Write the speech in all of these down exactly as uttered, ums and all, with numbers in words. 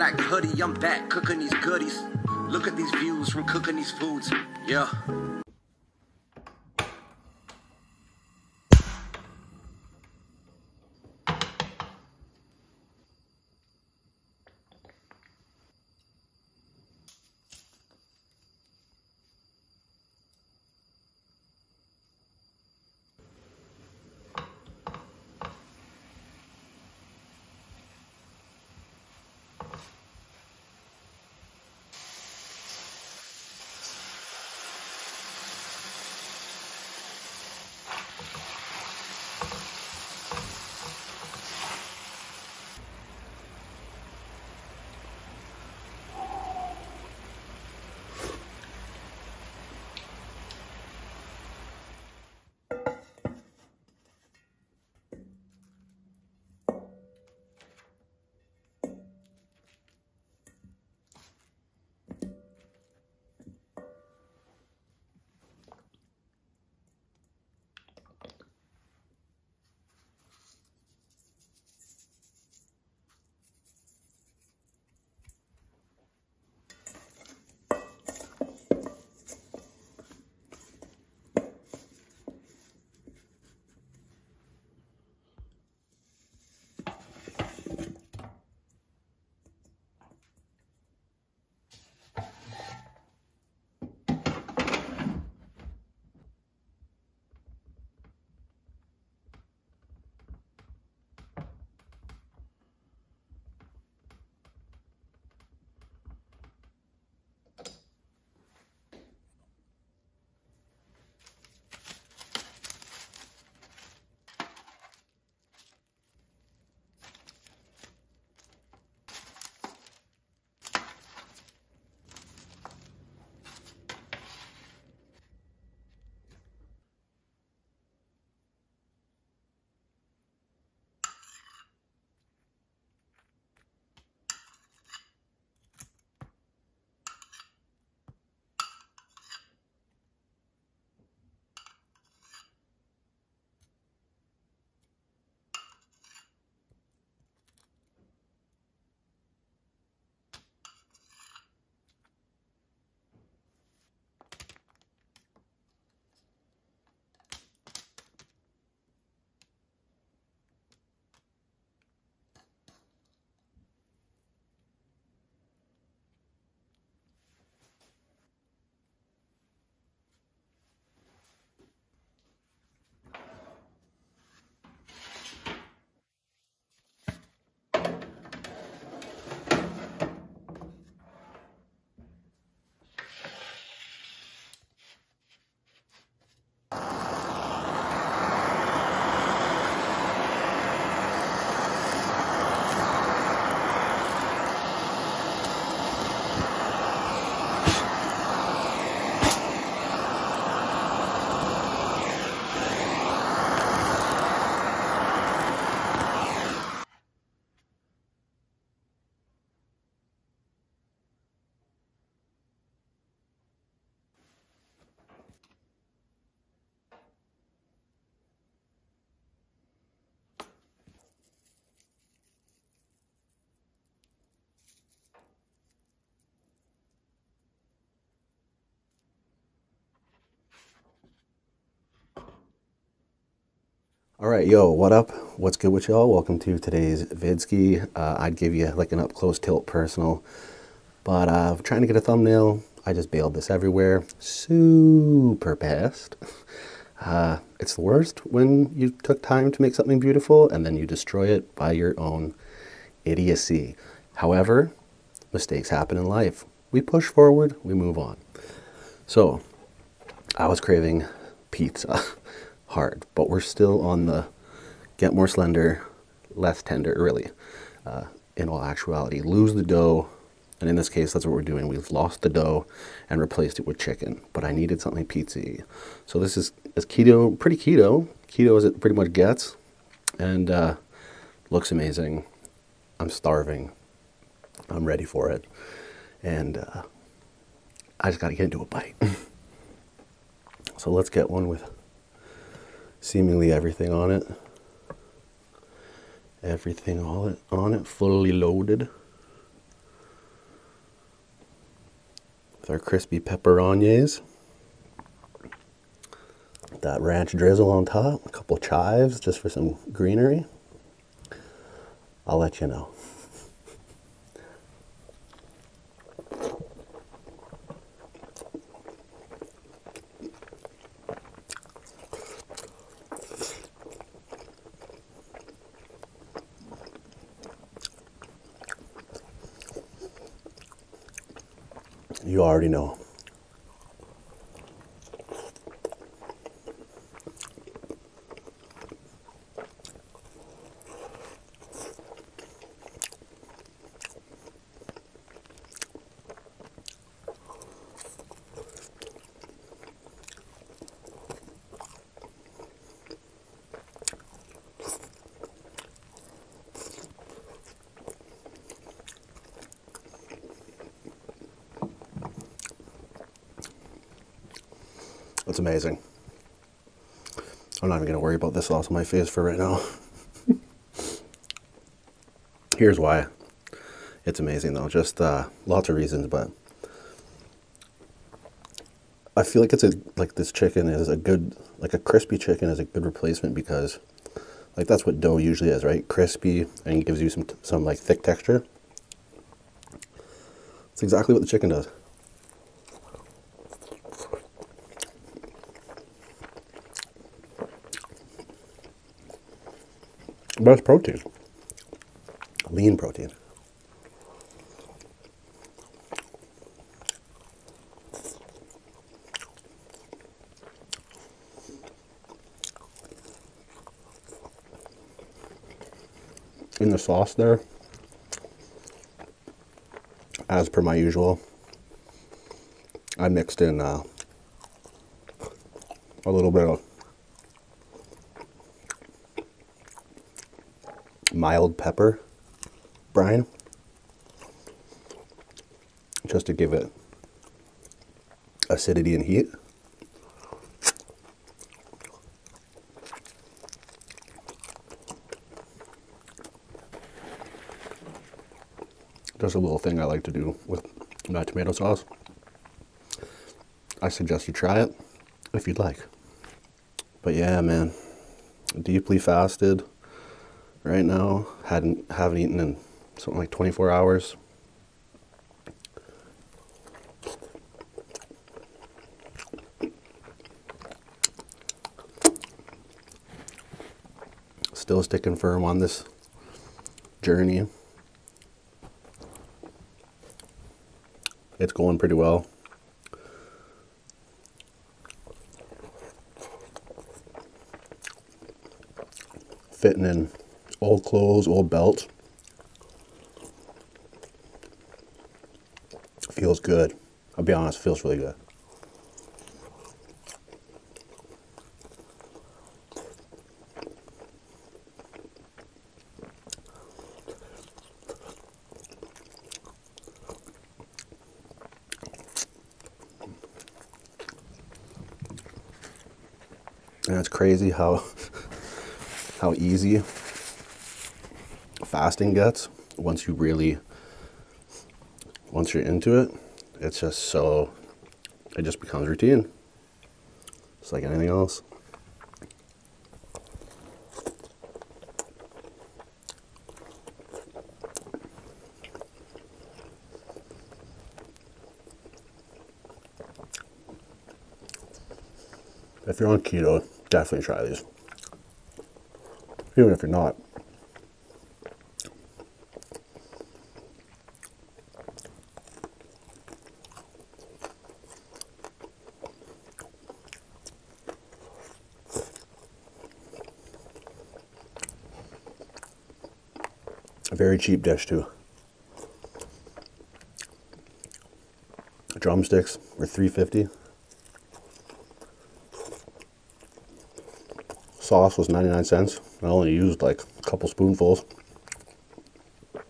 black hoodie, I'm back cooking these goodies. Look at these views from cooking these foods. Yeah. All right, yo, what up? What's good with y'all? Welcome to today's vidski. Uh, I'd give you like an up close tilt personal, but uh, I'm trying to get a thumbnail. I just bailed this everywhere, super fast. Uh, it's the worst when you took time to make something beautiful and then you destroy it by your own idiocy. However, mistakes happen in life. We push forward, we move on. So I was craving pizza. Hard, but we're still on the get more slender, less tender, really, uh, in all actuality. Lose the dough, and in this case, that's what we're doing. We've lost the dough and replaced it with chicken, but I needed something pizza-y. So this is, is keto, pretty keto, keto as it pretty much gets, and uh, looks amazing. I'm starving. I'm ready for it, and uh, I just gotta get into a bite. So let's get one with seemingly everything on it, everything all it on it, fully loaded. with our crispy pepperonis, that ranch drizzle on top, a couple chives just for some greenery. I'll let you know. You already know. It's amazing. I'm not even gonna worry about this sauce on my face for right now. Here's why it's amazing though, just uh, lots of reasons, but I feel like it's a, like this chicken is a good, like a crispy chicken is a good replacement, because like that's what dough usually is, right? Crispy, and it gives you some, some like thick texture. That's exactly what the chicken does. But it's protein, lean protein. In the sauce there, as per my usual, I mixed in uh, a little bit of mild pepper brine, just to give it acidity and heat. Just a little thing I like to do with my tomato sauce. I suggest you try it if you'd like. But yeah, man, deeply fasted right now, hadn't haven't eaten in something like twenty-four hours. Still sticking firm on this journey. It's going pretty well. Fitting in old clothes, old belt. Feels good. I'll be honest, feels really good. And it's crazy how how easy fasting gets once you really, once you're into it. It's just so, it just becomes routine. It's like anything else. If you're on keto, definitely try these. Even if you're not, very cheap dish too. Drumsticks were three fifty. Sauce was ninety-nine cents. I only used like a couple spoonfuls. A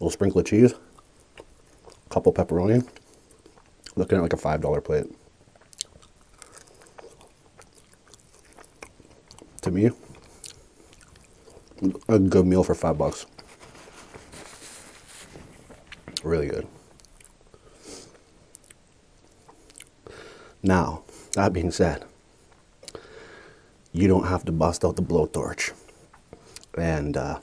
little sprinkle of cheese, a couple pepperoni. Looking at like a five dollar plate. To me, a good meal for five bucks. Really good. Now, that being said, you don't have to bust out the blowtorch and uh,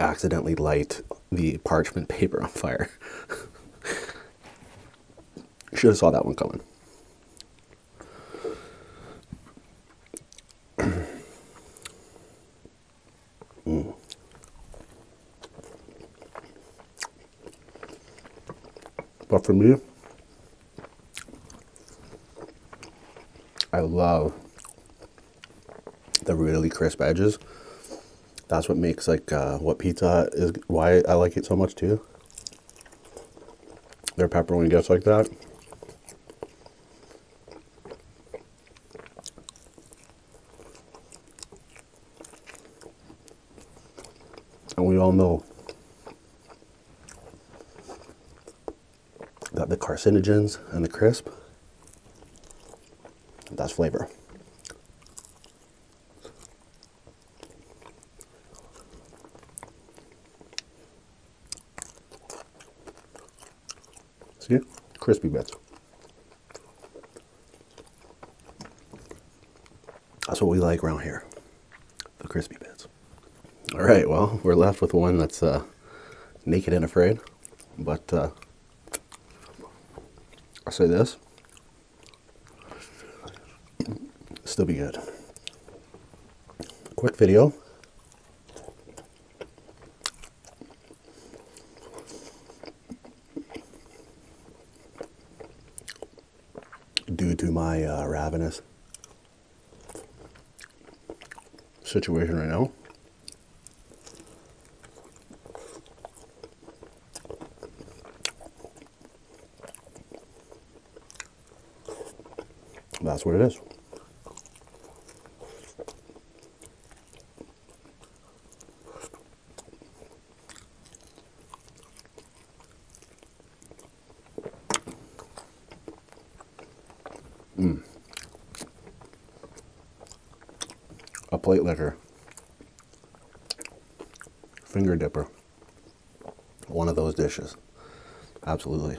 accidentally light the parchment paper on fire. Should have saw that one coming. mm. But for me, I love the really crisp edges. That's what makes like uh, what pizza is, why I like it so much too. Their pepperoni gets like that. And we all know that the carcinogens and the crisp, that's flavor. See? Crispy bits. That's what we like around here. The crispy bits. All right, well, we're left with one that's uh, naked and afraid. But uh, I'll say this. Still be good. Quick video. Due to my uh, ravenous situation right now. That's what it is. Mm. A plate licker, finger dipper, one of those dishes, absolutely.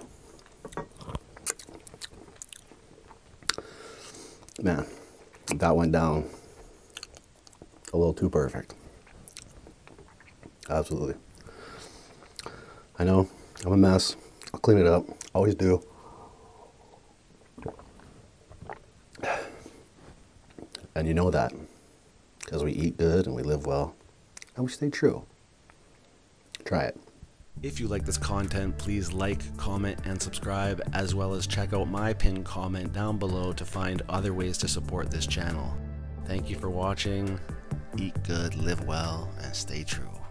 Man, that went down a little too perfect, absolutely. I know, I'm a mess, I'll clean it up, always do. And you know that, because we eat good and we live well, and we stay true. Try it. If you like this content, please like, comment, and subscribe, as well as check out my pinned comment down below to find other ways to support this channel. Thank you for watching, eat good, live well, and stay true.